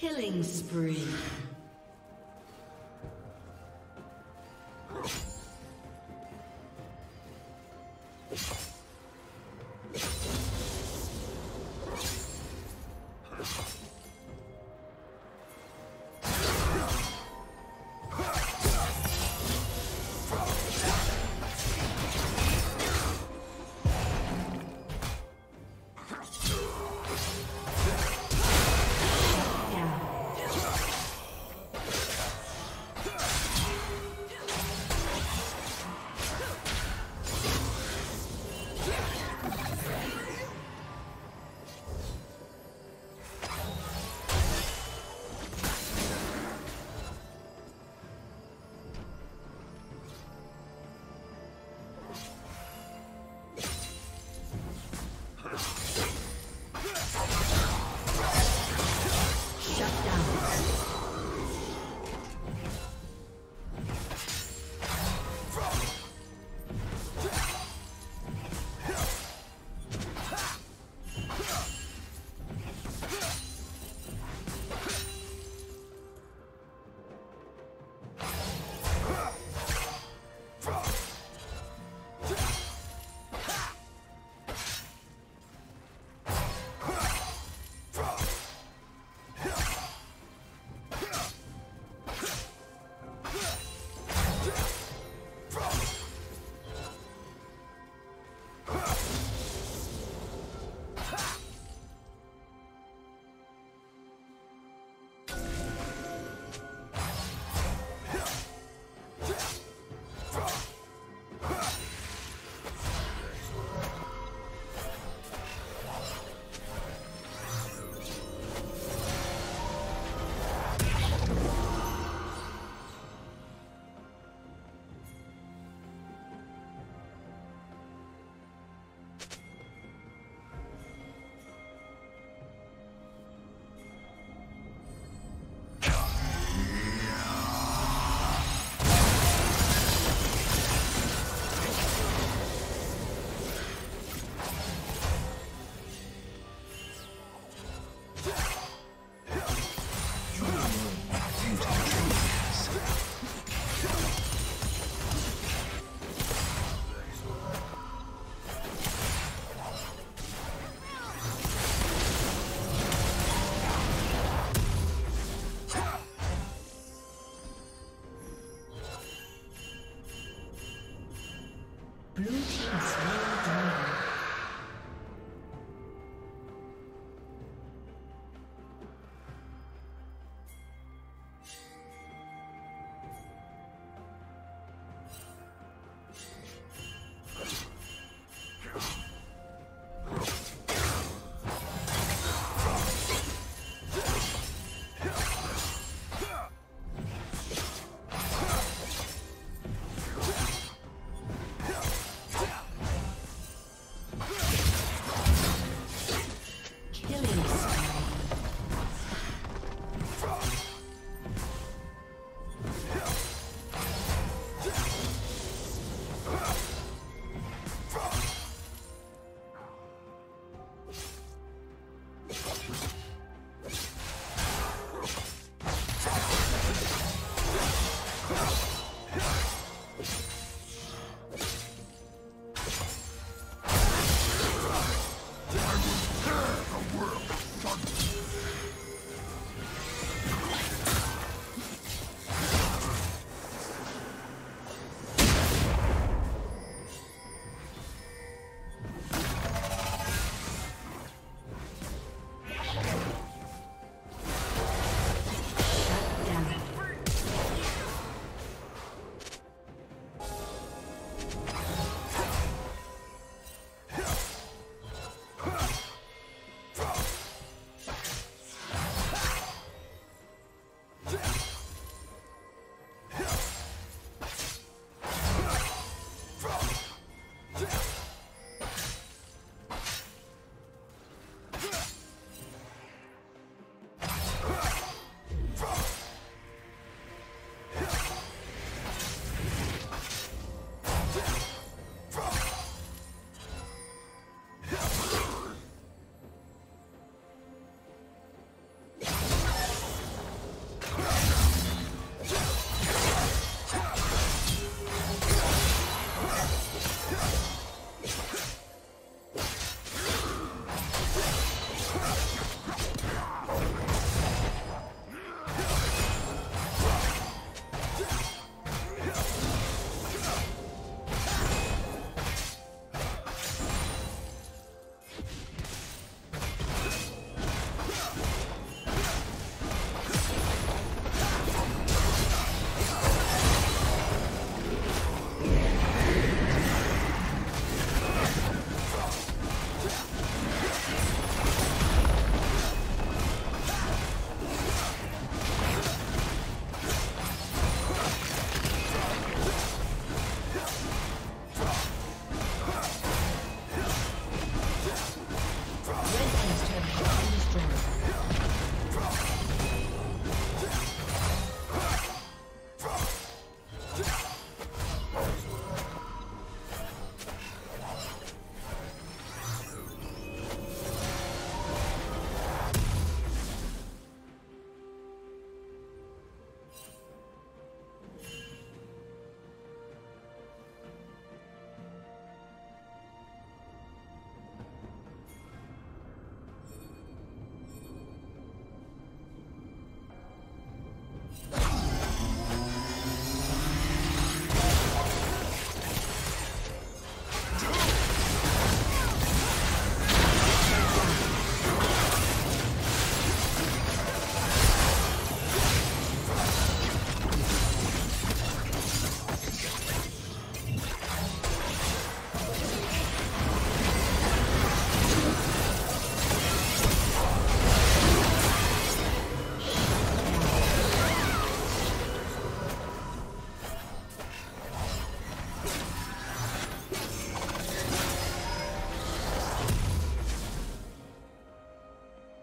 Killing spree. Blue team is well done.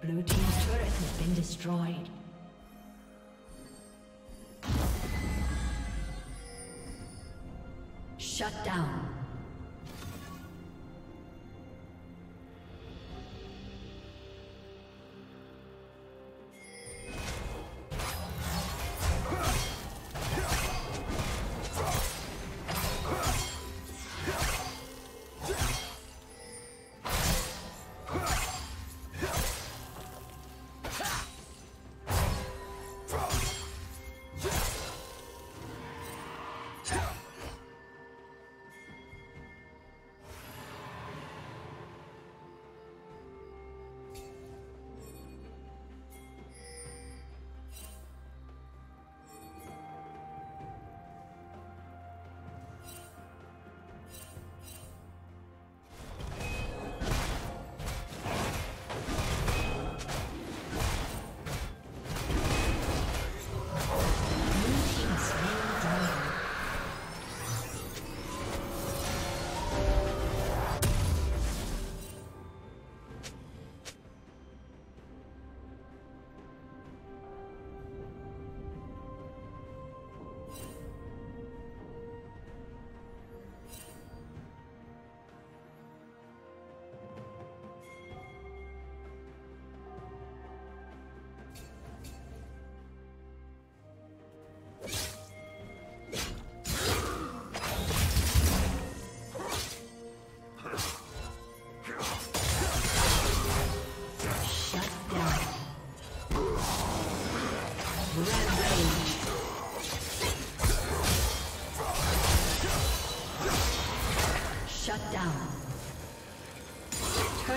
Blue team's turret has been destroyed. Shut down.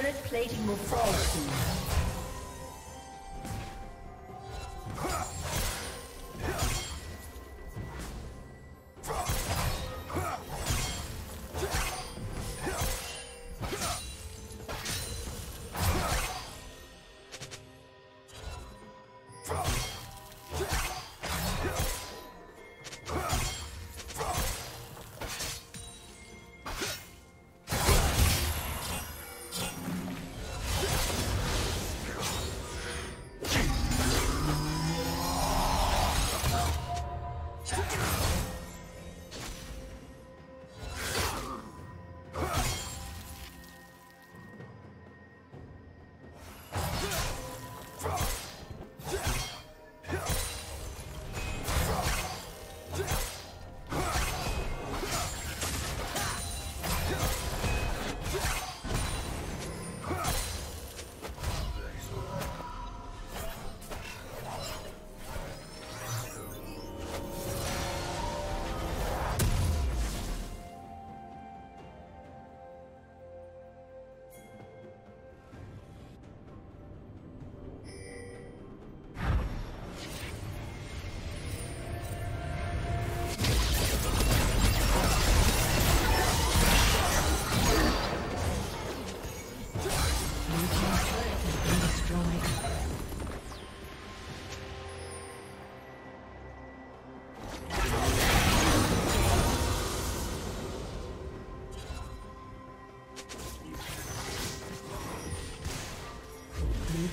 Turret plating will fall soon.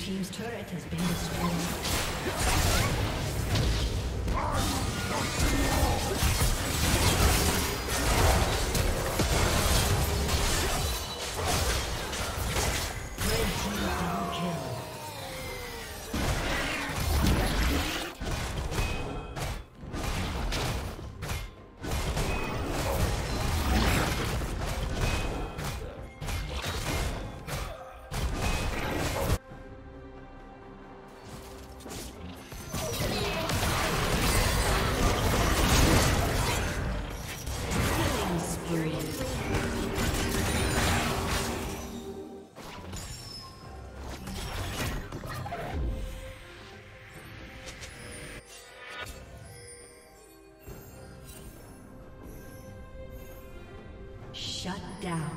Team's turret has been destroyed. Shut down.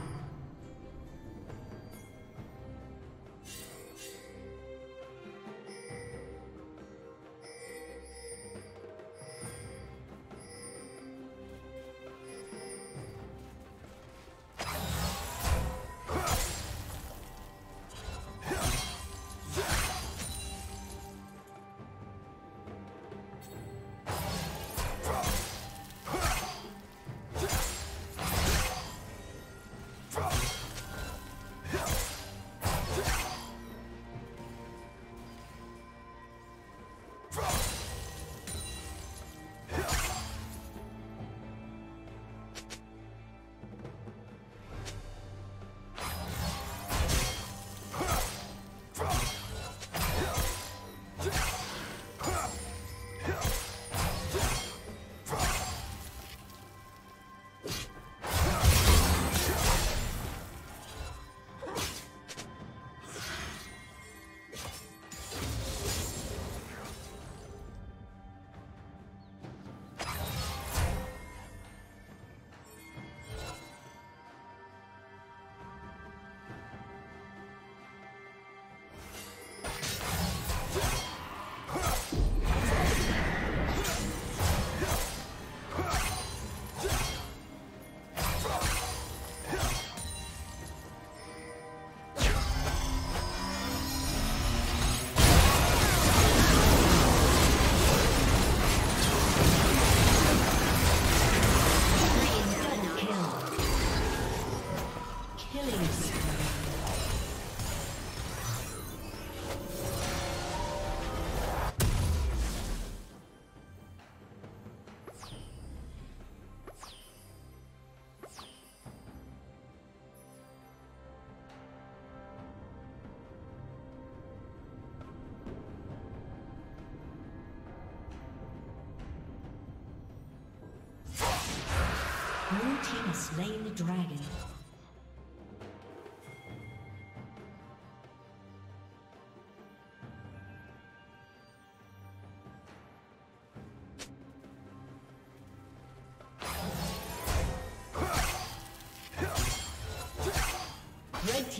Blue team has slain the dragon.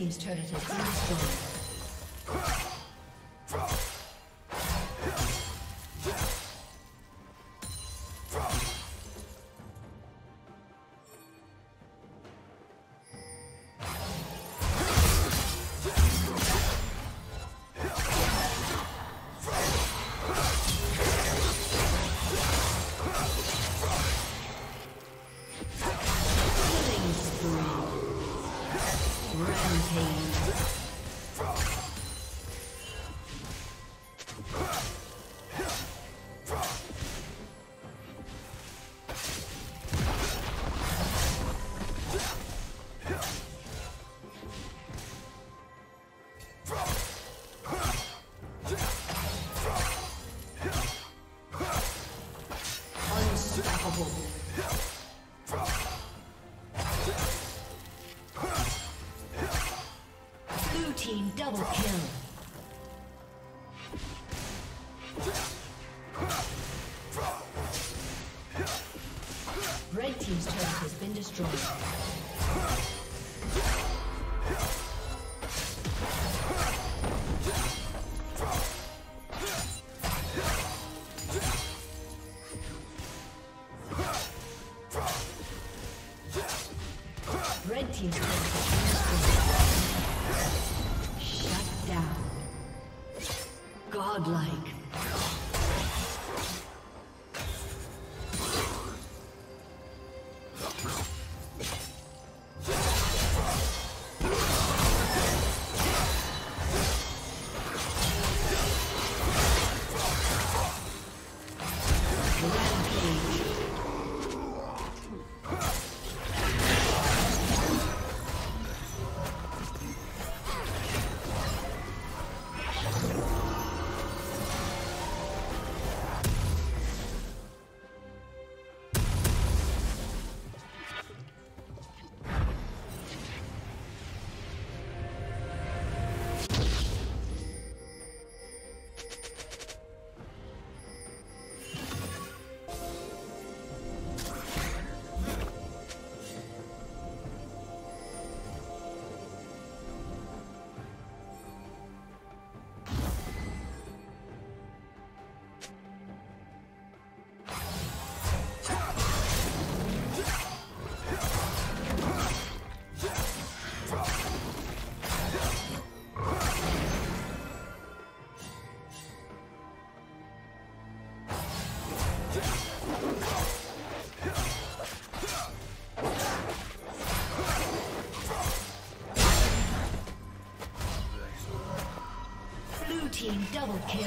team's turret has been destroyed. Double kill. Red team's turret has been destroyed. Red team's turret has been destroyed. Down. Godlike. Double kill.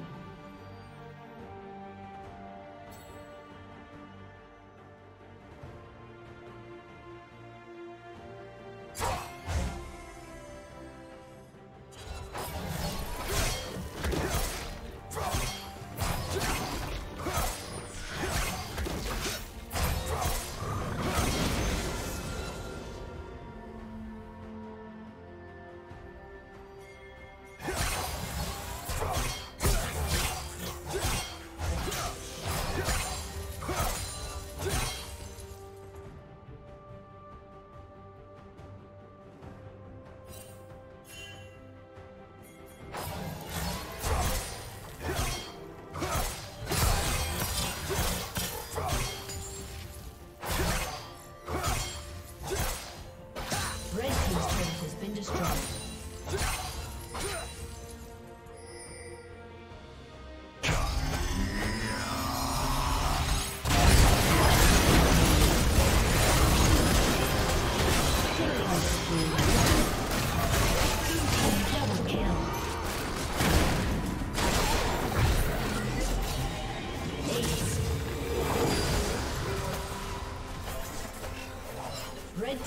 Red